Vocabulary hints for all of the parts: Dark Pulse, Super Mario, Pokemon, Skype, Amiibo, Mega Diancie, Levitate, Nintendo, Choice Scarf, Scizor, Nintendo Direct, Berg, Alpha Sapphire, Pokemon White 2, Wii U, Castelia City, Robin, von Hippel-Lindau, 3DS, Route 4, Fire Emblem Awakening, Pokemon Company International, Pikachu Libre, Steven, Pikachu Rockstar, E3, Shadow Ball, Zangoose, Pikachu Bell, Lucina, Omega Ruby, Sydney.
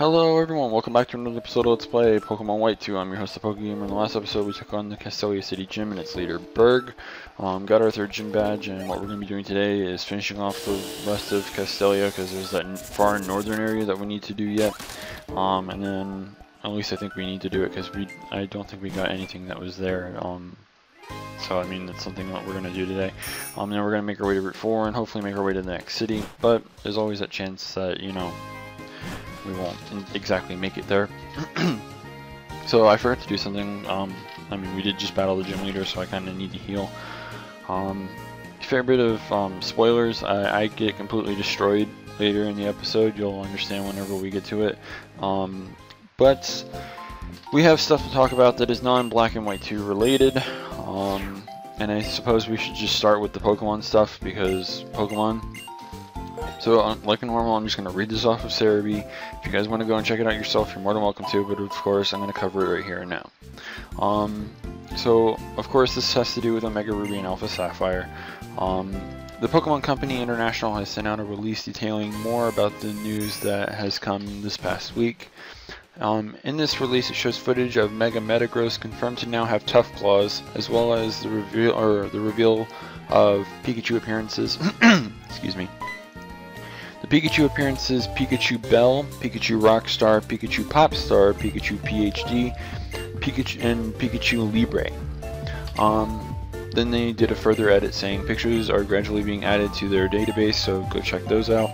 Hello everyone, welcome back to another episode of Let's Play Pokemon White 2. I'm your host, the Pokegamer. In the last episode, we took on the Castelia City Gym and its leader, Berg. Got our third gym badge, and what we're going to be doing today is finishing off the rest of Castelia, because there's that far northern area that we need to do yet. And then, at least I think we need to do it, because I don't think we got anything that was there. So, I mean, that's something that we're going to do today. Then we're going to make our way to Route 4 and hopefully make our way to the next city. But there's always that chance that, you know, we won't exactly make it there. So I forgot to do something. I mean, we did just battle the gym leader, so I kind of need to heal. Fair bit of spoilers. I get completely destroyed later in the episode. You'll understand whenever we get to it. But we have stuff to talk about that is non-Black and White 2 related. And I suppose we should just start with the Pokemon stuff, because Pokemon. So, like normal, I'm just going to read this off of Serebii. If you guys want to go and check it out yourself, you're more than welcome to, but of course, I'm going to cover it right here and now. So, of course, this has to do with Omega Ruby and Alpha Sapphire. The Pokemon Company International has sent out a release detailing more about the news that has come this past week. In this release, it shows footage of Mega Metagross confirmed to now have Tough Claws, as well as the reveal of Pikachu appearances. Excuse me. The Pikachu appearances: Pikachu Bell, Pikachu Rockstar, Pikachu Popstar, Pikachu PhD, Pikachu, and Pikachu Libre. Then they did a further edit saying pictures are gradually being added to their database, so go check those out.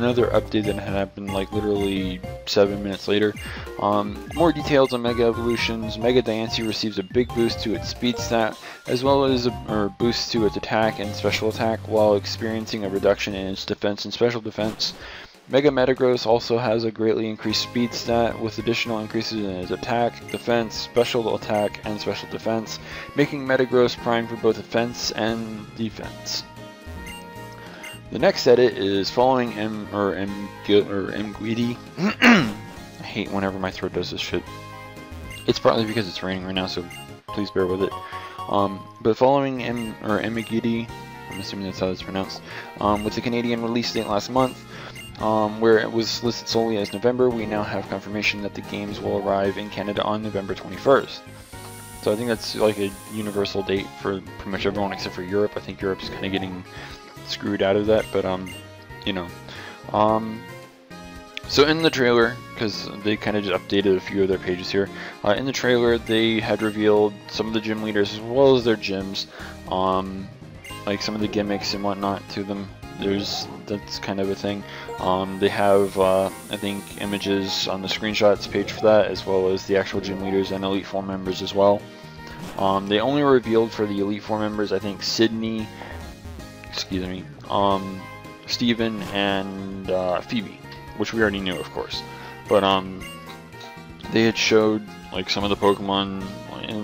Another update that had happened like literally 7 minutes later. More details on Mega Evolutions. Mega Diancie receives a big boost to its speed stat, as well as a boost to its attack and special attack, while experiencing a reduction in its defense and special defense. Mega Metagross also has a greatly increased speed stat, with additional increases in its attack, defense, special attack, and special defense, making Metagross prime for both offense and defense. The next edit is following Mguidi. I hate whenever my throat does this shit. It's partly because it's raining right now, so please bear with it. But following Mguidi, I'm assuming that's how it's pronounced, with the Canadian release date last month, where it was listed solely as November, we now have confirmation that the games will arrive in Canada on November 21st. So I think that's like a universal date for pretty much everyone except for Europe. I think Europe's kind of getting screwed out of that, but you know. So in the trailer, because they kind of just updated a few of their pages here, in the trailer they had revealed some of the gym leaders as well as their gyms, like some of the gimmicks and whatnot to them. That's kind of a thing. They have I think images on the screenshots page for that, as well as the actual gym leaders and Elite Four members as well. They only revealed for the Elite Four members, I think, Sydney, excuse me, Steven and Phoebe, which we already knew, of course, but they had showed like some of the Pokemon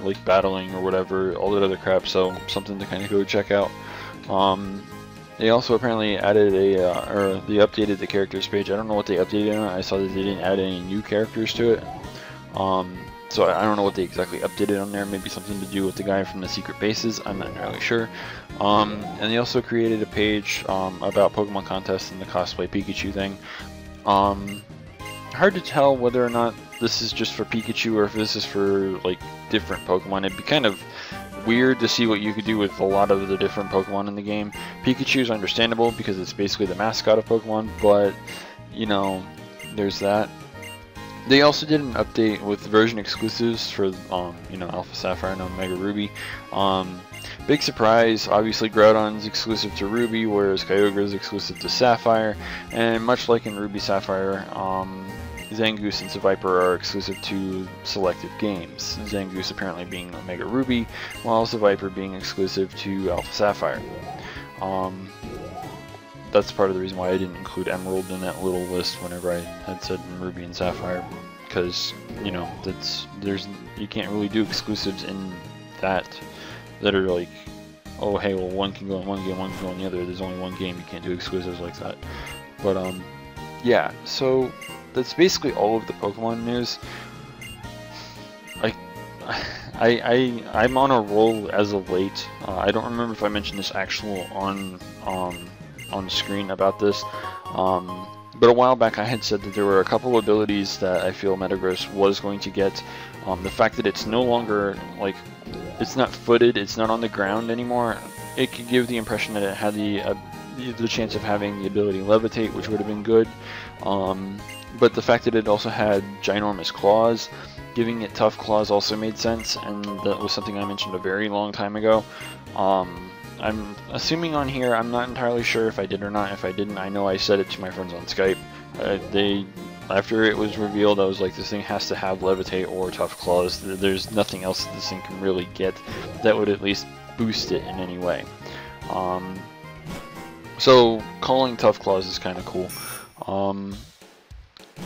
like battling or whatever, all that other crap, so something to kind of go check out. They also apparently added a they updated the characters page. I don't know what they updated on. I saw that they didn't add any new characters to it, so I don't know what they exactly updated on there. Maybe something to do with the guy from the secret bases. I'm not entirely sure. And they also created a page about Pokemon contests and the cosplay Pikachu thing. Hard to tell whether or not this is just for Pikachu or if this is for like different Pokemon. It'd be kind of weird to see what you could do with a lot of the different Pokemon in the game. Pikachu is understandable because it's basically the mascot of Pokemon, but you know, there's that. They also did an update with version exclusives for you know, Alpha Sapphire and Omega Ruby. Big surprise, obviously Groudon's exclusive to Ruby, whereas Kyogre's exclusive to Sapphire, and much like in Ruby Sapphire, Zangoose and Seviper are exclusive to selected games, Zangoose apparently being Omega Ruby, while Seviper being exclusive to Alpha Sapphire. That's part of the reason why I didn't include Emerald in that little list whenever I had said Ruby and Sapphire, because you know, you can't really do exclusives in that are like, oh hey, well one can go in one game, one can go in the other. There's only one game, you can't do exclusives like that. But yeah, so that's basically all of the Pokemon news. I'm on a roll as of late. I don't remember if I mentioned this actual on screen about this, But a while back I had said that there were a couple abilities that I feel Metagross was going to get. The fact that it's no longer, like, it's not footed, it's not on the ground anymore, it could give the impression that it had the chance of having the ability Levitate, which would have been good. But the fact that it also had ginormous claws, giving it Tough Claws also made sense, and that was something I mentioned a very long time ago. I'm assuming on here, I'm not entirely sure if I did or not. If I didn't, I know I said it to my friends on Skype. After it was revealed, I was like, this thing has to have Levitate or Tough Claws. There's nothing else that this thing can really get that would at least boost it in any way. So calling Tough Claws is kind of cool.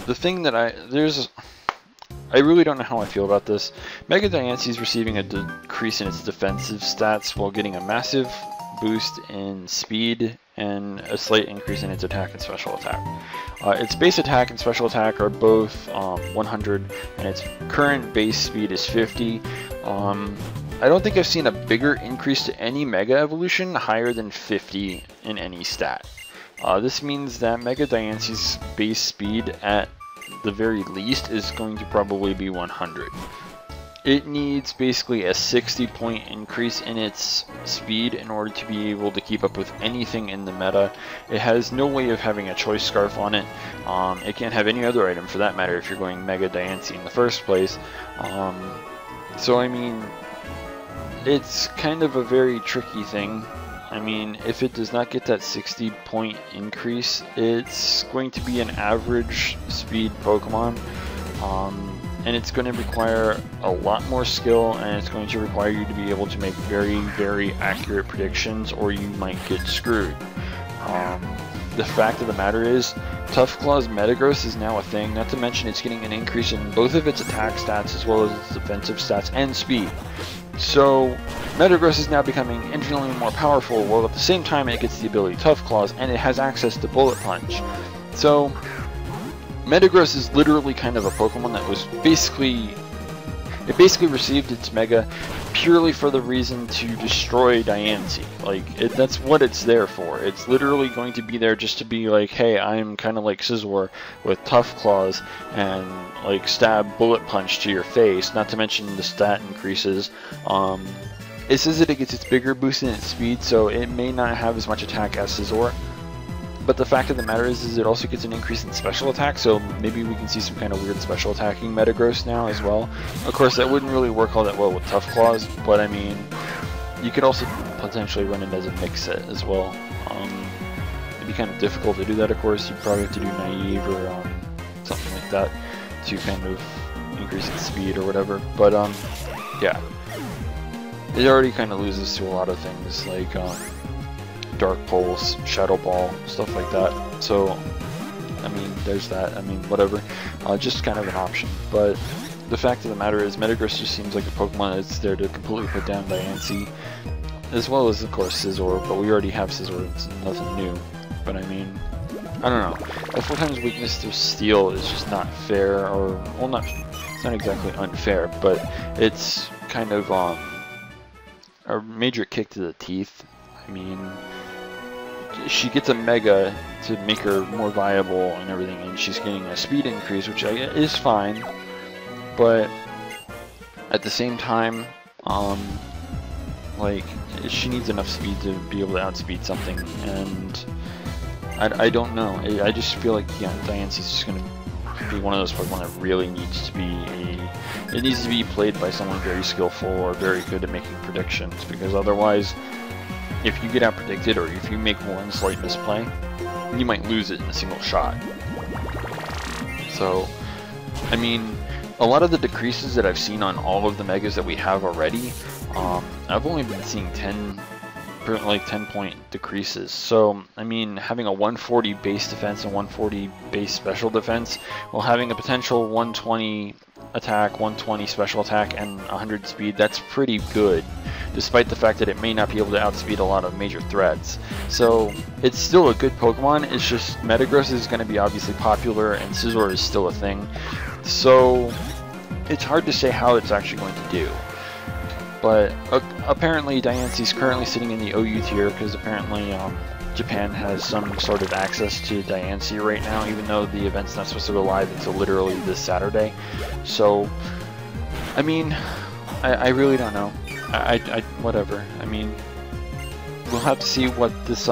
The thing that I really don't know how I feel about this. Mega Diancie is receiving a decrease in its defensive stats while getting a massive boost in speed and a slight increase in its attack and special attack. Its base attack and special attack are both 100, and its current base speed is 50. I don't think I've seen a bigger increase to any Mega Evolution higher than 50 in any stat. This means that Mega Diancie's base speed at the very least is going to probably be 100. It needs basically a 60-point increase in its speed in order to be able to keep up with anything in the meta. It has no way of having a choice scarf on it. It can't have any other item for that matter if you're going Mega Diancie in the first place. So I mean, it's kind of a very tricky thing. I mean, if it does not get that 60-point increase, it's going to be an average speed Pokemon, and it's going to require a lot more skill, and it's going to require you to be able to make very, very accurate predictions, or you might get screwed. The fact of the matter is, Tough Claws Metagross is now a thing, not to mention it's getting an increase in both of its attack stats as well as its defensive stats and speed. So Metagross is now becoming infinitely more powerful, while at the same time it gets the ability Tough Claws and it has access to Bullet Punch. So Metagross is literally kind of a Pokemon that was basically, it basically received its Mega purely for the reason to destroy Diancie. Like, that's what it's there for. It's literally going to be there just to be like, hey, I'm kind of like Scizor with Tough Claws and like stab Bullet Punch to your face, not to mention the stat increases. It says that it gets its bigger boost in its speed, so it may not have as much attack as Scizor. But the fact of the matter is it also gets an increase in special attack, so maybe we can see some kind of weird special attacking Metagross now as well. Of course, that wouldn't really work all that well with Tough Claws, but I mean, you could also potentially run it as a mix set as well. It'd be kind of difficult to do that, of course. You'd probably have to do Naive or something like that to kind of increase its speed or whatever. But yeah, it already kind of loses to a lot of things, like Dark Pulse, Shadow Ball, stuff like that. So, I mean, there's that. I mean, whatever. Just kind of an option. But the fact of the matter is, Metagross just seems like a Pokemon that's there to completely put down Diancie, as well as, of course, Scizor. But we already have Scizor. It's nothing new. But I mean, I don't know. The 4x weakness to Steel is just not fair, or well, it's not exactly unfair, but it's kind of a major kick to the teeth. I mean, she gets a Mega to make her more viable and everything, and she's getting a speed increase, which is fine, but at the same time, like, she needs enough speed to be able to outspeed something, and I don't know. I just feel like, yeah, Diancie's just going to be one of those Pokemon that really needs to be it needs to be played by someone very skillful or very good at making predictions, because otherwise, if you get outpredicted, or if you make one slight misplay, you might lose it in a single shot. So, I mean, a lot of the decreases that I've seen on all of the Megas that we have already, I've only been seeing 10-point decreases. So, I mean, having a 140 base defense and 140 base special defense, while having a potential 120 attack, 120 special attack, and 100 speed, that's pretty good, despite the fact that it may not be able to outspeed a lot of major threats. So it's still a good Pokemon, it's just Metagross is going to be obviously popular, and Scizor is still a thing, so it's hard to say how it's actually going to do. But apparently Diancie's currently sitting in the OU tier, because apparently Japan has some sort of access to Diancie right now, even though the event's not supposed to go live until literally this Saturday. So, I mean, I really don't know. Whatever. I mean, we'll have to see what this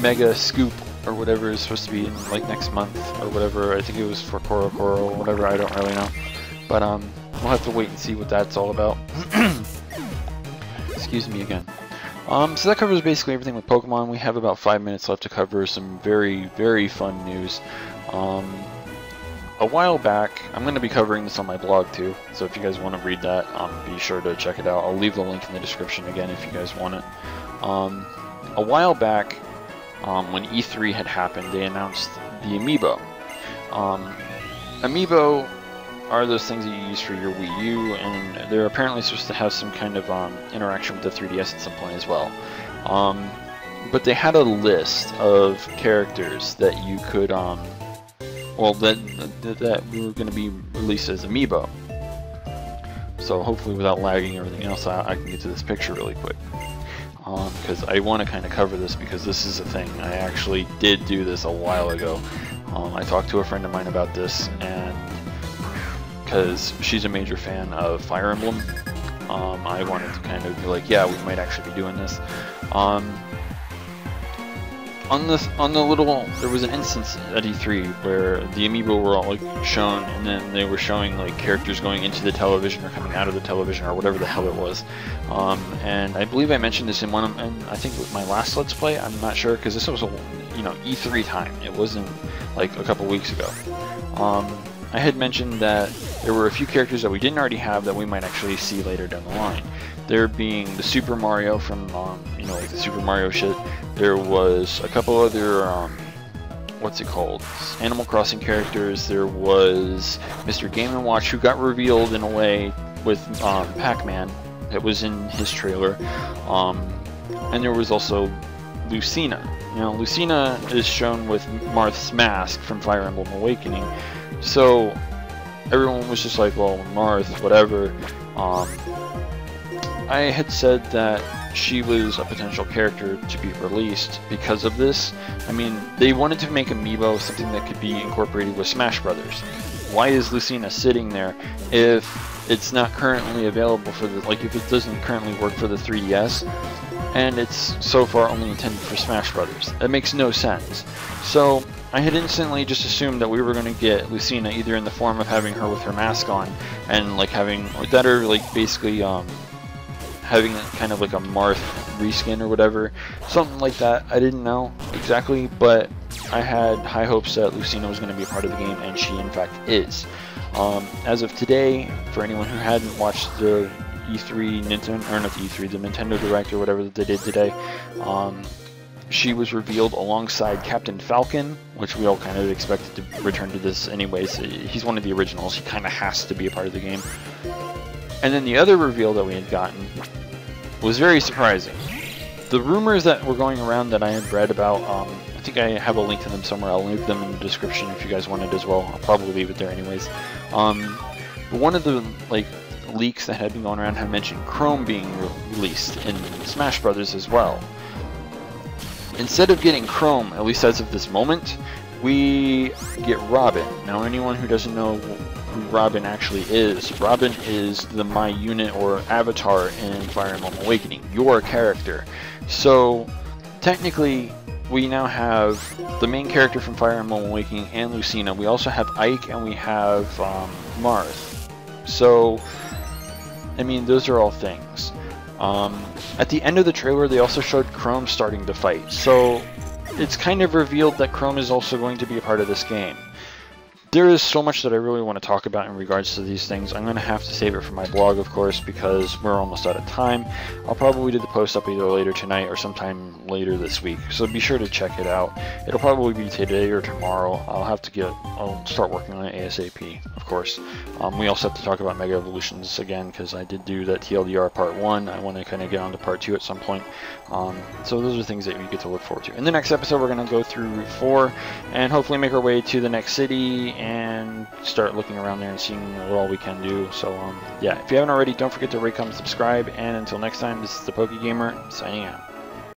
mega scoop or whatever is supposed to be in like next month or whatever. I think it was for Korokoro or whatever. I don't really know. But we'll have to wait and see what that's all about. Excuse me again. So that covers basically everything with Pokemon. We have about 5 minutes left to cover some very, very fun news. A while back, I'm going to be covering this on my blog too, so if you guys want to read that, be sure to check it out. I'll leave the link in the description again if you guys want it. A while back, when E3 had happened, they announced the Amiibo. Amiibo are those things that you use for your Wii U, and they're apparently supposed to have some kind of interaction with the 3DS at some point as well. But they had a list of characters that you could, that were going to be released as Amiibo. So hopefully without lagging everything else, I can get to this picture really quick. Because I want to kind of cover this, because this is a thing. I actually did do this a while ago. I talked to a friend of mine about this, and because she's a major fan of Fire Emblem, I wanted to kind of be like, yeah, we might actually be doing this. There was an instance at E3 where the Amiibo were all like shown, and then they were showing like characters going into the television or coming out of the television or whatever the hell it was. And I believe I mentioned this in one of, and I think it was my last Let's Play. I'm not sure, because this was a, you know, E3 time. It wasn't like a couple weeks ago. I had mentioned that there were a few characters that we didn't already have that we might actually see later down the line. There being the Super Mario from, you know, like the Super Mario shit. There was a couple other, what's it called? Animal Crossing characters. There was Mr. Game & Watch, who got revealed in a way with Pac-Man. That was in his trailer. And there was also Lucina. Now, Lucina is shown with Marth's mask from Fire Emblem Awakening. So everyone was just like, well, Marth, whatever. I had said that she was a potential character to be released because of this. I mean, they wanted to make Amiibo something that could be incorporated with Smash Brothers. Why is Lucina sitting there if it's not currently available for the, like, if it doesn't currently work for the 3DS, and it's so far only intended for Smash Brothers? That makes no sense. So I had instantly just assumed that we were going to get Lucina either in the form of having her with her mask on and like having that, or like basically having kind of like a Marth reskin or whatever, something like that. I didn't know exactly, but I had high hopes that Lucina was going to be a part of the game, and she in fact is. As of today, for anyone who hadn't watched the E3 Nintendo, or not the E3, the Nintendo Direct or whatever that they did today, she was revealed alongside Captain Falcon, which we all kind of expected to return to this anyways. He's one of the originals. He kind of has to be a part of the game. And then the other reveal that we had gotten was very surprising. The rumors that were going around that I had read about, I think I have a link to them somewhere. I'll leave them in the description if you guys want it as well. I'll probably leave it there anyways. But one of the like leaks that had been going around had mentioned Chrome being released in Smash Brothers as well. Instead of getting Chrome, at least as of this moment, we get Robin. Now, anyone who doesn't know who Robin actually is, Robin is the My Unit or avatar in Fire Emblem Awakening, your character. So, technically, we now have the main character from Fire Emblem Awakening and Lucina. We also have Ike, and we have Marth. So, I mean, those are all things. At the end of the trailer, they also showed Chrome starting to fight, so it's kind of revealed that Chrome is also going to be a part of this game. There is so much that I really want to talk about in regards to these things. I'm going to have to save it for my blog, of course, because we're almost out of time. I'll probably do the post up either later tonight or sometime later this week, so be sure to check it out. It'll probably be today or tomorrow. I'll start working on it ASAP, of course. We also have to talk about Mega Evolutions again, because I did do that TLDR part 1. I want to kind of get on to part 2 at some point. So those are things that we get to look forward to. In the next episode, we're going to go through Route 4 and hopefully make our way to the next city and start looking around there and seeing what all we can do. So yeah, if you haven't already, don't forget to rate, comment, subscribe, and until next time, this is the Pokegamer signing out.